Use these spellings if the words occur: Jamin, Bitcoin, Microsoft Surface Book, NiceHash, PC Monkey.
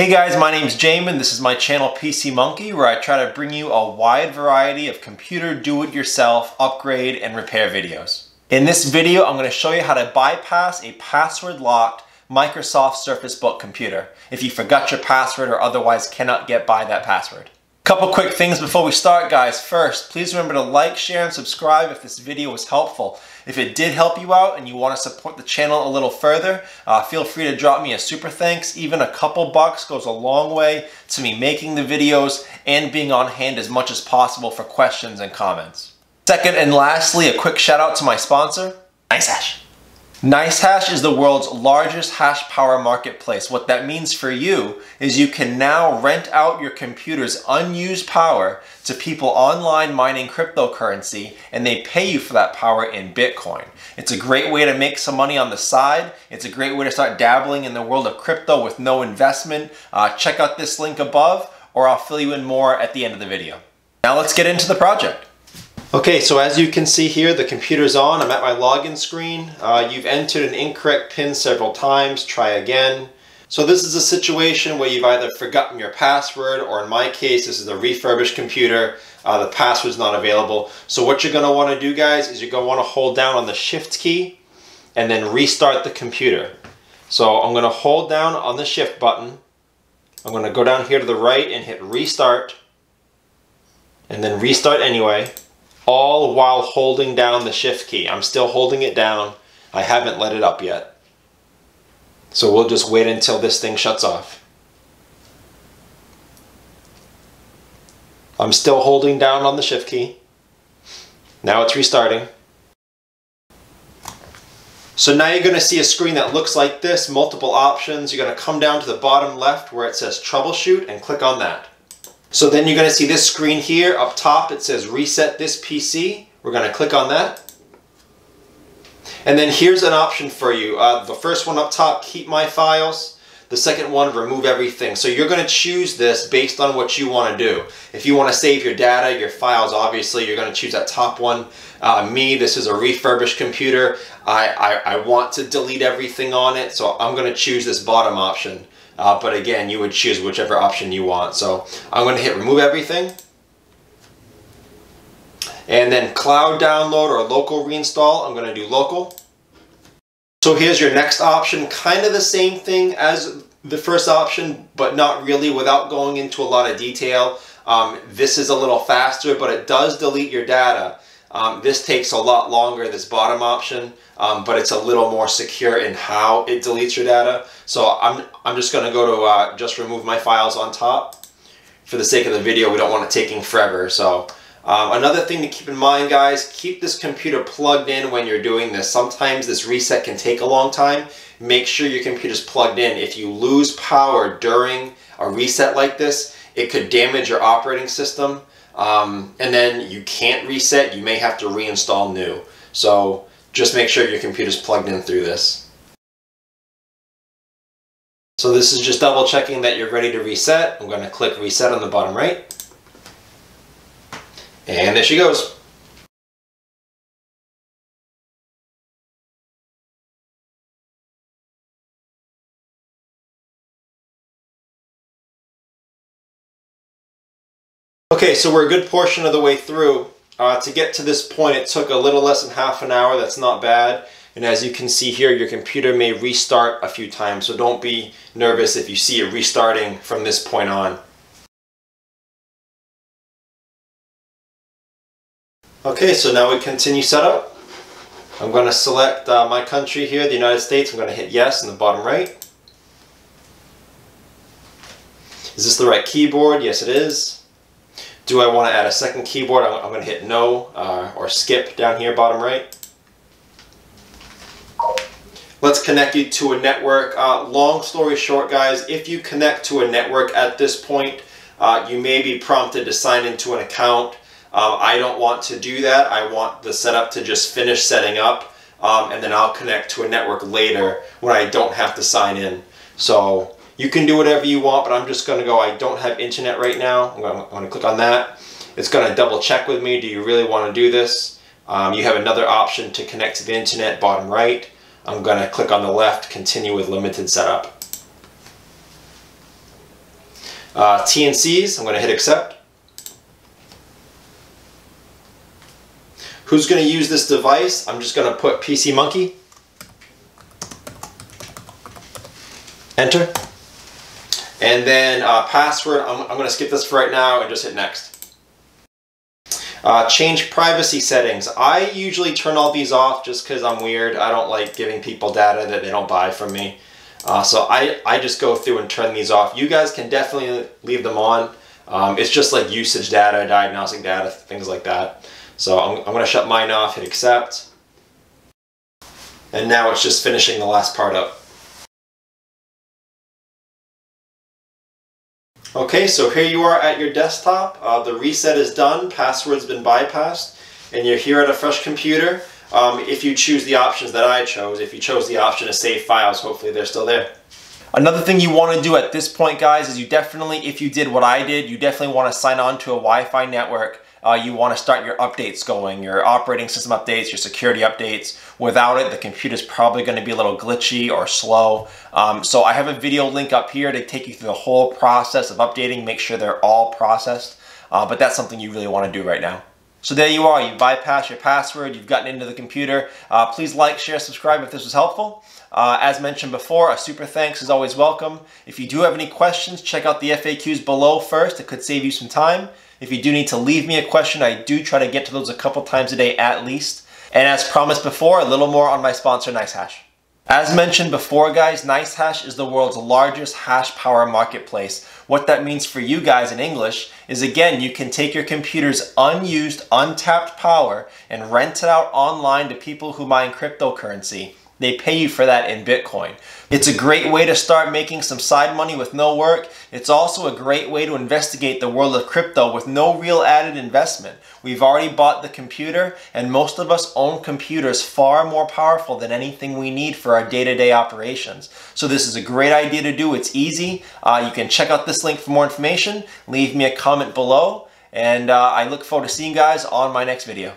Hey guys, my name's Jamin. This is my channel PC Monkey, where I try to bring you a wide variety of computer do-it-yourself, upgrade, and repair videos. In this video, I'm going to show you how to bypass a password-locked Microsoft Surface Book computer if you forgot your password or otherwise cannot get by that password. Couple quick things before we start, guys. First, please remember to like, share, and subscribe if this video was helpful. If it did help you out and you want to support the channel a little further, feel free to drop me a super thanks. Even a couple bucks goes a long way to me making the videos and being on hand as much as possible for questions and comments. Second and lastly, a quick shout out to my sponsor, NiceHash. NiceHash is the world's largest hash power marketplace. What that means for you is you can now rent out your computer's unused power to people online mining cryptocurrency, and they pay you for that power in Bitcoin. It's a great way to make some money on the side. It's a great way to start dabbling in the world of crypto with no investment. Check out this link above, or I'll fill you in more at the end of the video. Now let's get into the project. Okay, so as you can see here, the computer's on. I'm at my login screen. You've entered an incorrect PIN several times. Try again. So this is a situation where you've either forgotten your password, or in my case, this is a refurbished computer. The password's not available. So what you're going to want to do, guys, is you're going to want to hold down on the Shift key and then restart the computer. So I'm going to hold down on the Shift button. I'm going to go down here to the right and hit Restart, and then Restart Anyway. All while holding down the Shift key. I'm still holding it down. I haven't let it up yet. So we'll just wait until this thing shuts off. I'm still holding down on the Shift key. Now it's restarting. So now you're going to see a screen that looks like this, multiple options. You're going to come down to the bottom left where it says Troubleshoot and click on that. So then you're going to see this screen here. Up top it says Reset This PC. We're going to click on that. And then here's an option for you. The first one up top, Keep My Files. The second one, Remove Everything. So you're going to choose this based on what you want to do. If you want to save your data, your files, obviously, you're going to choose that top one. Me, this is a refurbished computer. I want to delete everything on it, so I'm going to choose this bottom option. But again, you would choose whichever option you want. So I'm going to hit Remove Everything. And then Cloud Download or Local Reinstall, I'm going to do Local. So here's your next option, kind of the same thing as the first option, but not really, without going into a lot of detail. This is a little faster, but it does delete your data. This takes a lot longer, this bottom option, but it's a little more secure in how it deletes your data. So I'm just going to go to just Remove My Files on top. For the sake of the video, we don't want it taking forever. So another thing to keep in mind, guys, keep this computer plugged in when you're doing this. Sometimes this reset can take a long time. Make sure your computer's plugged in. If you lose power during a reset like this, it could damage your operating system. And then you can't reset, you may have to reinstall new. So just make sure your computer's plugged in through this. So this is just double checking that you're ready to reset. I'm going to click Reset on the bottom right. And there she goes. Okay, so we're a good portion of the way through. To get to this point, it took a little less than half an hour. That's not bad. And as you can see here, your computer may restart a few times, so don't be nervous if you see it restarting from this point on. Okay, so now we continue setup. I'm going to select my country here, the United States. I'm going to hit Yes in the bottom right. Is this the right keyboard? Yes, it is. Do I want to add a second keyboard? I'm going to hit No or Skip down here, bottom right. Let's connect you to a network. Long story short, guys, if you connect to a network at this point, you may be prompted to sign into an account. I don't want to do that. I want the setup to just finish setting up, and then I'll connect to a network later when I don't have to sign in. So you can do whatever you want, but I'm just going to go, I don't have internet right now. I'm going to click on that. It's going to double check with me. Do you really want to do this? You have another option to connect to the internet, bottom right. I'm going to click on the left, continue with limited setup. TNCs, I'm going to hit accept. Who's going to use this device? I'm just going to put PC Monkey. Enter. And then password, I'm going to skip this for right now and just hit next. Change privacy settings. I usually turn all these off just because I'm weird. I don't like giving people data that they don't buy from me. So I just go through and turn these off. You guys can definitely leave them on. It's just like usage data, diagnostic data, things like that. So I'm going to shut mine off, hit accept. And now it's just finishing the last part up. Okay, so here you are at your desktop. The reset is done, password's been bypassed, and you're here at a fresh computer. If you choose the options that I chose, if you chose the option to save files, hopefully they're still there. Another thing you want to do at this point, guys, is you definitely, if you did what I did, you definitely want to sign on to a Wi-Fi network. You want to start your updates going, your operating system updates, your security updates. Without it, the computer's probably going to be a little glitchy or slow. So I have a video link up here to take you through the whole process of updating, make sure they're all processed. But that's something you really want to do right now. So there you are, you bypassed your password, you've gotten into the computer. Please like, share, subscribe if this was helpful. As mentioned before, a super thanks is always welcome. If you do have any questions, check out the FAQs below first, it could save you some time. If you do need to leave me a question, I do try to get to those a couple times a day at least. And as promised before, a little more on my sponsor, NiceHash. As mentioned before, guys, NiceHash is the world's largest hash power marketplace. What that means for you guys in English is, again, you can take your computer's unused, untapped power and rent it out online to people who mine cryptocurrency. They pay you for that in Bitcoin. It's a great way to start making some side money with no work. It's also a great way to investigate the world of crypto with no real added investment. We've already bought the computer, and most of us own computers far more powerful than anything we need for our day-to-day operations. So this is a great idea to do. It's easy. You can check out this link for more information. Leave me a comment below, and I look forward to seeing you guys on my next video.